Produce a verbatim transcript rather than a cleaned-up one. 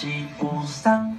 西鼓山。